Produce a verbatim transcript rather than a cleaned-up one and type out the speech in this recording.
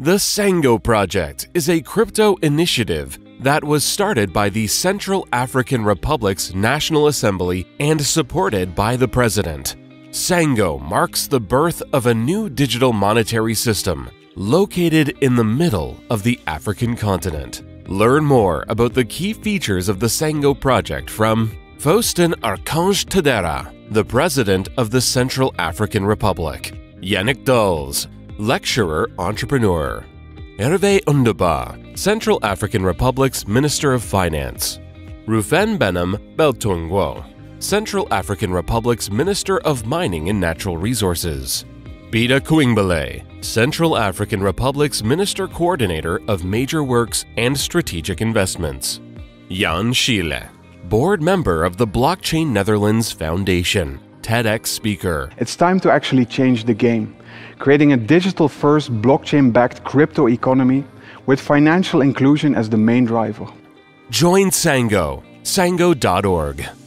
The Sango Project is a crypto initiative that was started by the Central African Republic's National Assembly and supported by the president. Sango marks the birth of a new digital monetary system located in the middle of the African continent. Learn more about the key features of the Sango Project from Faustin-Archange Touadera, the president of the Central African Republic; Yanick Dols, lecturer, entrepreneur; Herve Ndoba, Central African Republic's Minister of Finance; Rufin Benam Beltoungou, Central African Republic's Minister of Mining and Natural Resources; Bida Koyagbele, Central African Republic's Minister Coordinator of Major Works and Strategic Investments; Jan Scheele, Board Member of the Blockchain Netherlands Foundation, TEDx speaker. It's time to actually change the game. Creating a digital-first, blockchain-backed crypto economy with financial inclusion as the main driver. Join Sango, sango dot org.